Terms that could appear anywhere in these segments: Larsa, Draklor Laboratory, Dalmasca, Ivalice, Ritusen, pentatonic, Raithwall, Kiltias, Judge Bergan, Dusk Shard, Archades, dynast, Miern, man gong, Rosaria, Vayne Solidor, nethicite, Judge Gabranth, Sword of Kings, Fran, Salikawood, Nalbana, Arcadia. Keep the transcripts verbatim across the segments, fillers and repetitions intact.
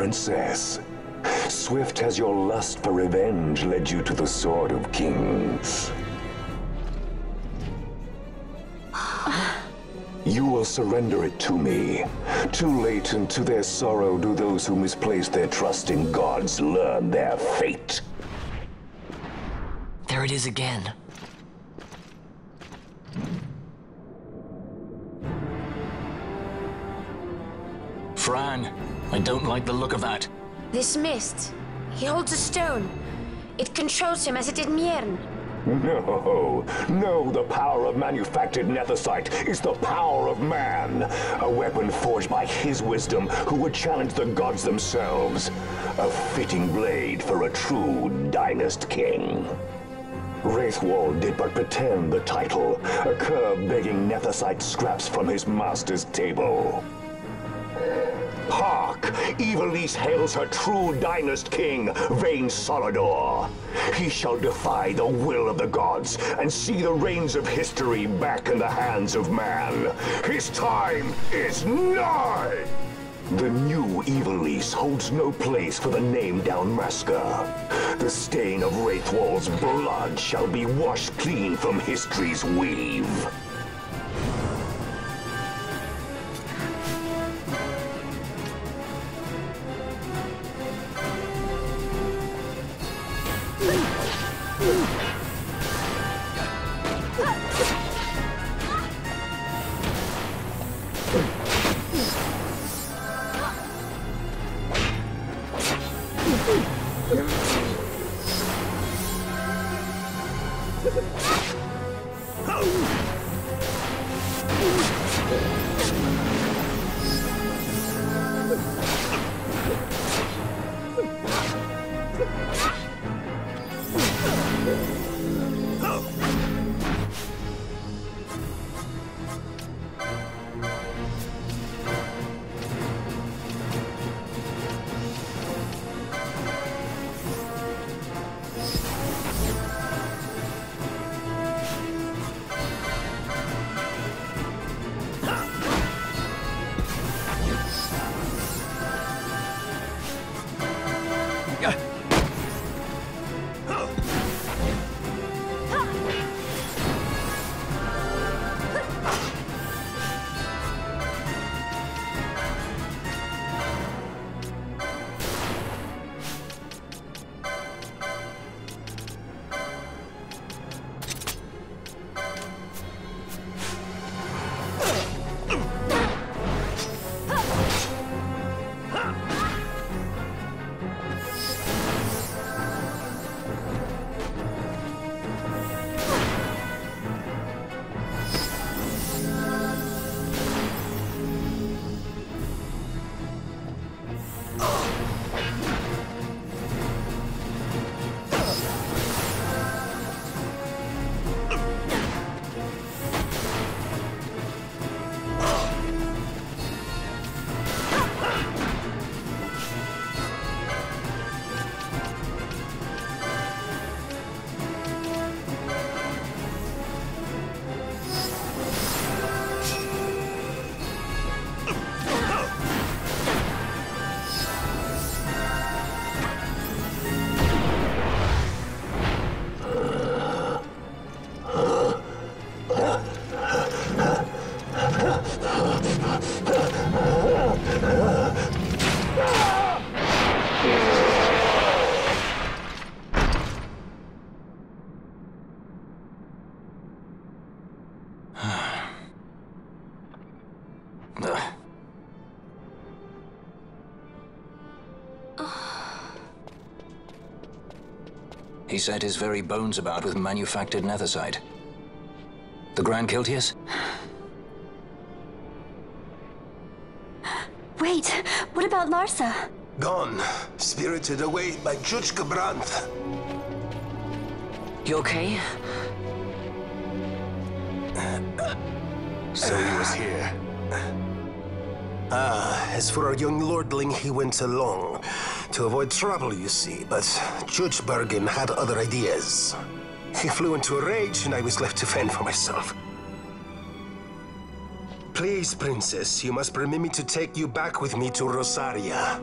princess. Swift has your lust for revenge led you to the Sword of Kings. You will surrender it to me. Too late and to their sorrow do those who misplace their trust in gods learn their fate. There it is again. Fran, I don't like the look of that. This mist, he holds a stone. It controls him as it did Miern. No, no, the power of manufactured nethicite is the power of man. A weapon forged by his wisdom who would challenge the gods themselves. A fitting blade for a true dynast king. Raithwall did but pretend the title, a curb begging nethicite scraps from his master's table. Hark! Ivalice hails her true dynast king, Vayne Solidor. He shall defy the will of the gods and see the reins of history back in the hands of man. His time is nigh! The new Ivalice holds no place for the name Dalmasca. The stain of Raithwall's blood shall be washed clean from history's weave. He set his very bones about with manufactured nethicite. The Grand Kiltias? Wait, what about Larsa? Gone, spirited away by Judge Gabranth. You okay? So he was here. Ah, as for our young lordling, he went along. To avoid trouble, you see, but Judge Bergan had other ideas. He flew into a rage, and I was left to fend for myself. Please, Princess, you must permit me to take you back with me to Rosaria.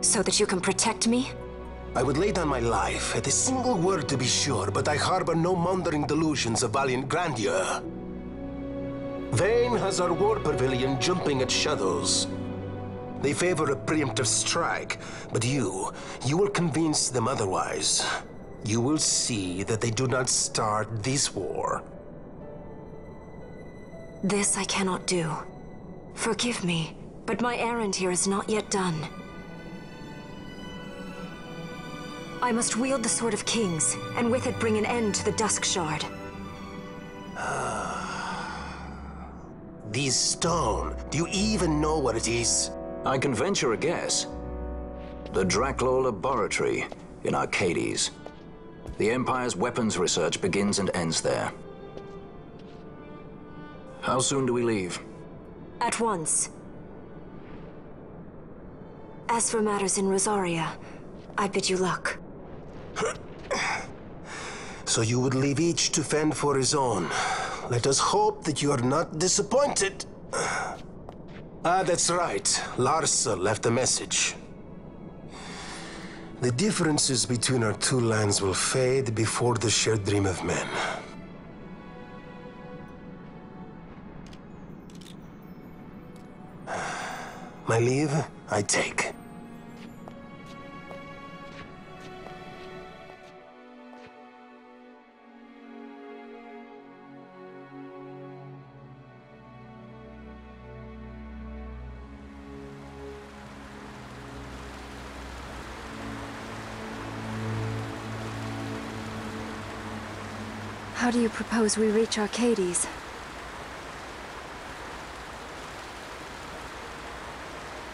So that you can protect me? I would lay down my life at a single word to be sure, but I harbor no maundering delusions of valiant grandeur. Vayne has our war pavilion jumping at shadows. They favor a preemptive strike, but you, you will convince them otherwise. You will see that they do not start this war. This I cannot do. Forgive me, but my errand here is not yet done. I must wield the Sword of Kings, and with it bring an end to the Dusk Shard. This stone, do you even know what it is? I can venture a guess. The Draklor Laboratory in Archades. The Empire's weapons research begins and ends there. How soon do we leave? At once. As for matters in Rosaria, I bid you luck. So you would leave each to fend for his own. Let us hope that you are not disappointed. Ah, that's right. Larsa left a message. The differences between our two lands will fade before the shared dream of men. My leave, I take. How do you propose we reach Archades?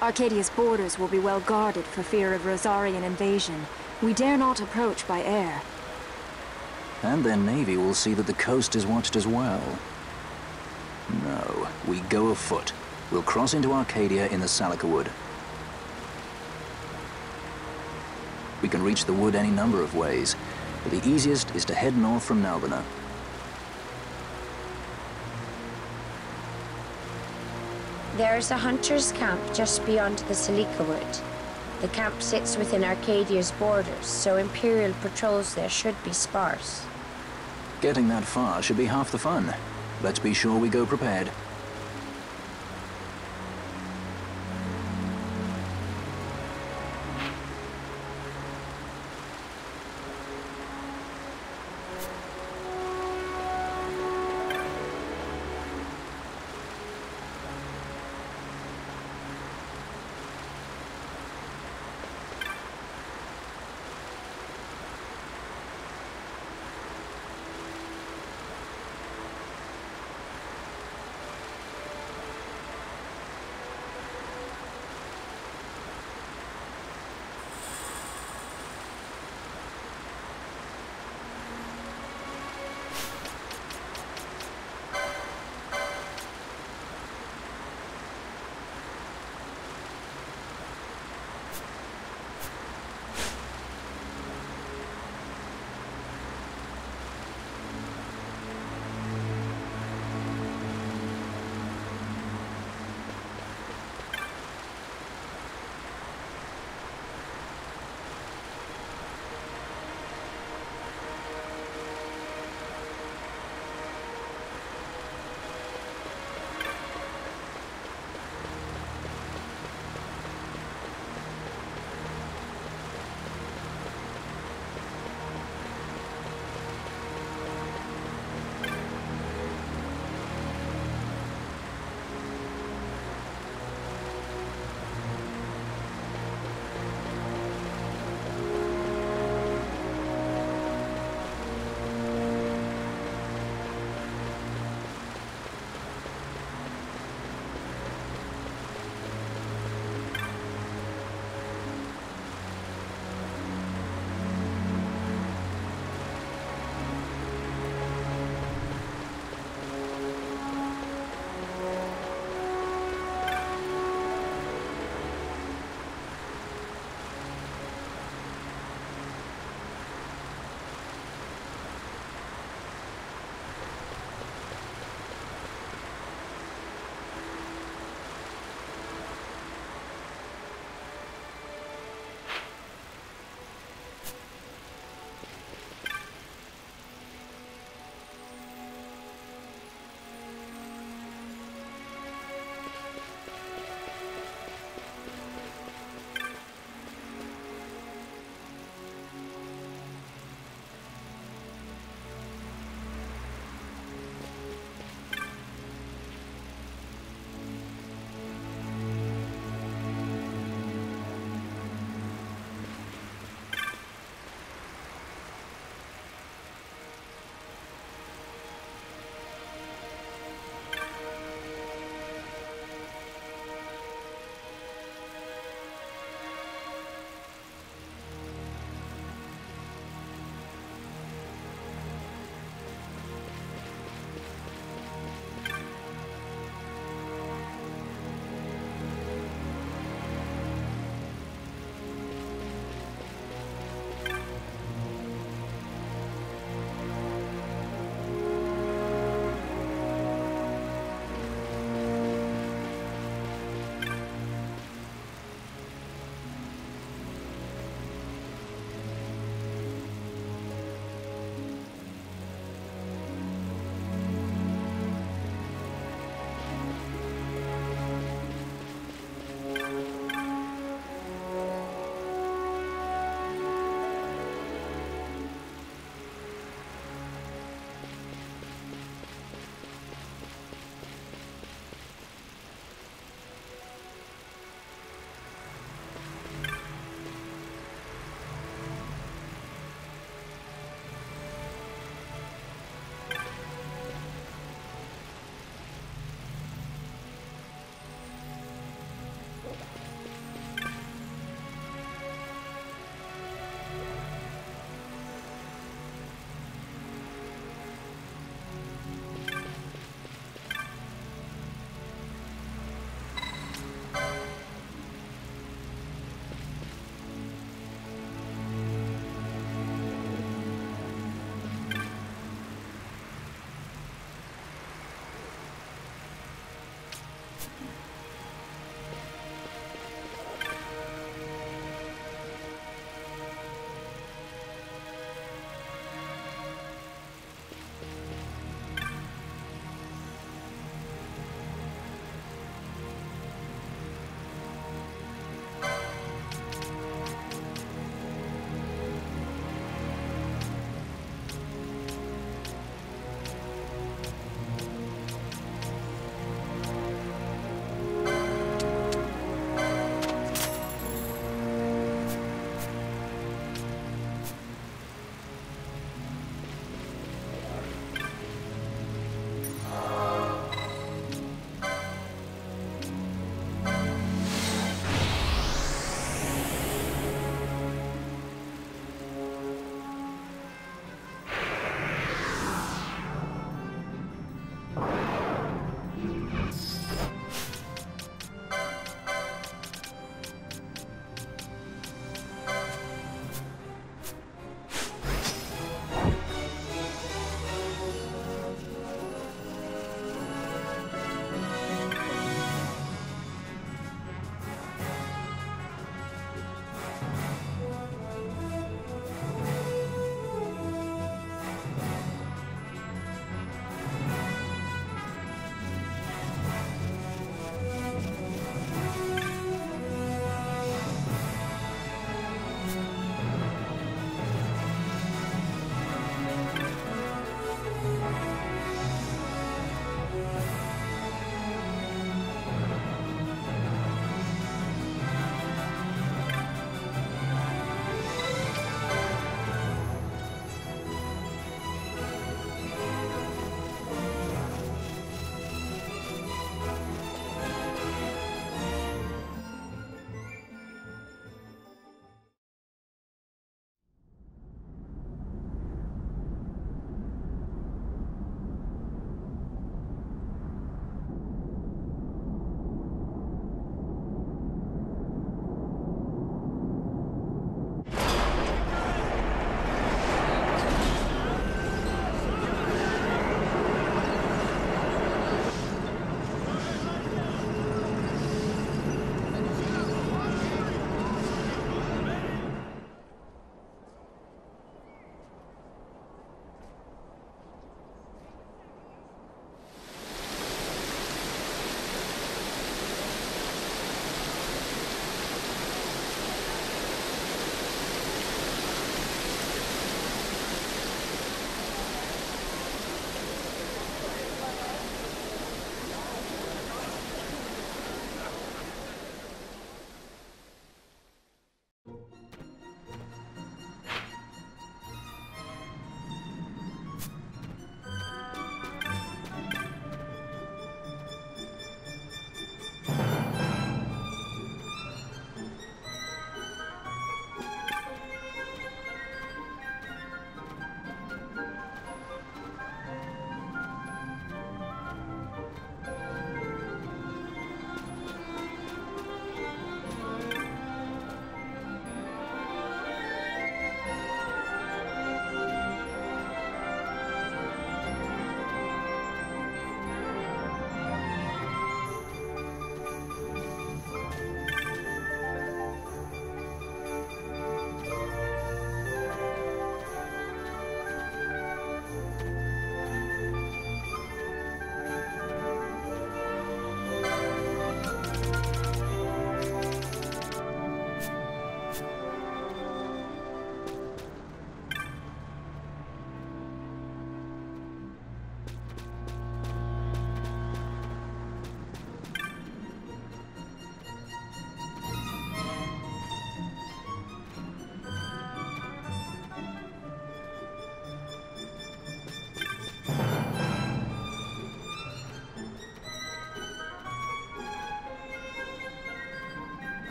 Arcadia's borders will be well guarded for fear of Rosarian invasion. We dare not approach by air. And their navy will see that the coast is watched as well. No, we go afoot. We'll cross into Arcadia in the Salikawood. We can reach the wood any number of ways, but the easiest is to head north from Nalbana. There is a hunter's camp just beyond the Salikawood. The camp sits within Arcadia's borders, so Imperial patrols there should be sparse. Getting that far should be half the fun. Let's be sure we go prepared.